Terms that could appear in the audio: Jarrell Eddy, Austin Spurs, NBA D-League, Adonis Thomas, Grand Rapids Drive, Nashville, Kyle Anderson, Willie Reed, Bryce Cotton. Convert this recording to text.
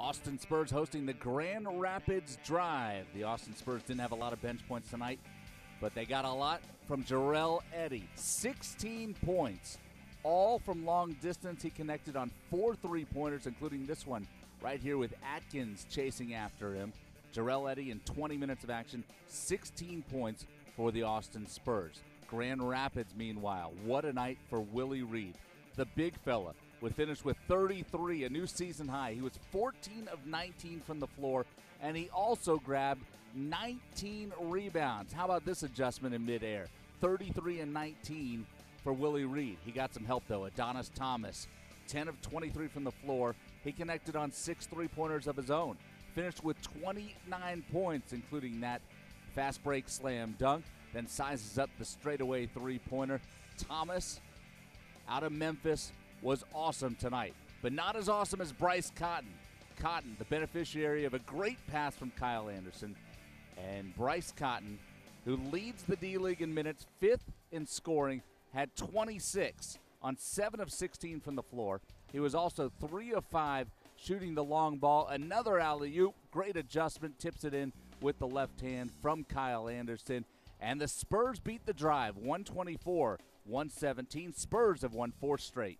Austin Spurs hosting the Grand Rapids Drive. The Austin Spurs didn't have a lot of bench points tonight, but they got a lot from Jarrell Eddy. 16 points, all from long distance. He connected on 4 3-pointers, including this one right here with Atkins chasing after him. Jarrell Eddy in 20 minutes of action, 16 points for the Austin Spurs. Grand Rapids, meanwhile, what a night for Willie Reed. The big fella would finish with 33, a new season high. He was 14 of 19 from the floor, and he also grabbed 19 rebounds. How about this adjustment in midair? 33 and 19 for Willie Reed. He got some help, though. Adonis Thomas, 10 of 23 from the floor. He connected on 6 3-pointers of his own. Finished with 29 points, including that fast break slam dunk, then sizes up the straightaway 3-pointer. Thomas, out of Memphis, was awesome tonight, but not as awesome as Bryce Cotton. Cotton, the beneficiary of a great pass from Kyle Anderson, and Bryce Cotton, who leads the D-League in minutes, 5th in scoring, had 26 on 7 of 16 from the floor. He was also 3 of 5 shooting the long ball. Another alley-oop, great adjustment, tips it in with the left hand from Kyle Anderson. And the Spurs beat the Drive, 124-117. Spurs have won 4 straight.